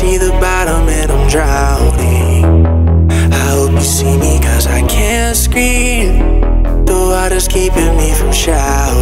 see the bottom and I'm drowning. I hope you see me, cause I can't scream. The water's keeping me from shouting.